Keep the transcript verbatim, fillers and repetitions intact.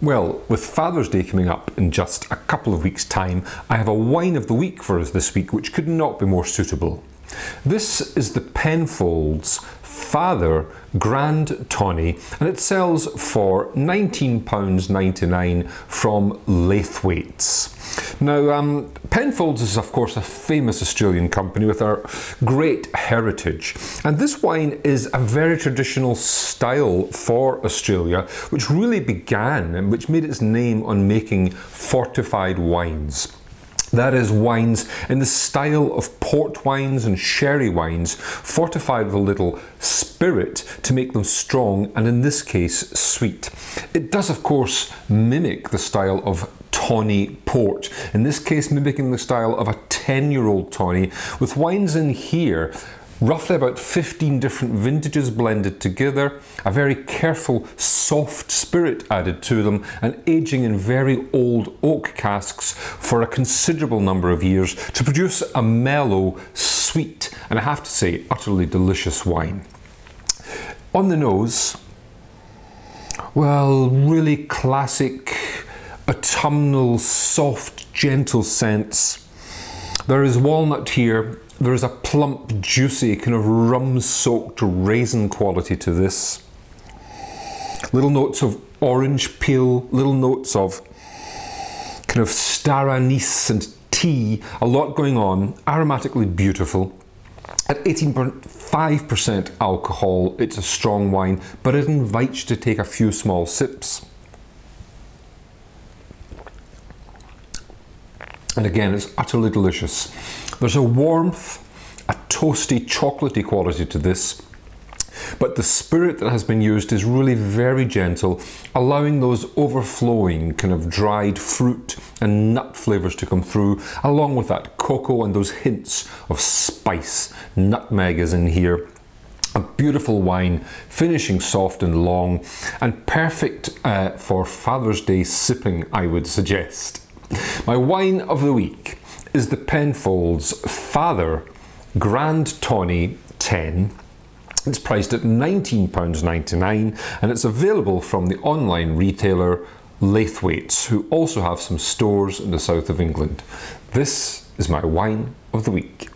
Well, with Father's Day coming up in just a couple of weeks' time, I have a wine of the week for us this week which could not be more suitable. This is the Penfolds Father Grand Tawny, and it sells for nineteen pounds ninety-nine from Laithwaites. Now, um, Penfolds is of course a famous Australian company with our great heritage, and this wine is a very traditional style for Australia, which really began and which made its name on making fortified wines. That is, wines in the style of port wines and sherry wines, fortified with a little spirit to make them strong and, in this case, sweet. It does, of course, mimic the style of tawny port, in this case mimicking the style of a ten-year-old tawny, with wines in here roughly about fifteen different vintages blended together, a very careful soft spirit added to them, and aging in very old oak casks for a considerable number of years to produce a mellow, sweet, and I have to say, utterly delicious wine. On the nose, well, really classic, autumnal, soft, gentle scents. There is walnut here. There is a plump, juicy, kind of rum-soaked raisin quality to this. Little notes of orange peel, little notes of kind of star anise and tea, a lot going on, aromatically beautiful. At eighteen point five percent alcohol, it's a strong wine, but it invites you to take a few small sips. And again, it's utterly delicious. There's a warmth, a toasty, chocolatey quality to this, but the spirit that has been used is really very gentle, allowing those overflowing kind of dried fruit and nut flavors to come through, along with that cocoa and those hints of spice. Nutmeg is in here. A beautiful wine, finishing soft and long, and perfect uh, for Father's Day sipping, I would suggest. My wine of the week is the Penfolds Father Grand Tawny ten. It's priced at nineteen pounds ninety-nine and it's available from the online retailer Laithwaites, who also have some stores in the south of England. This is my wine of the week.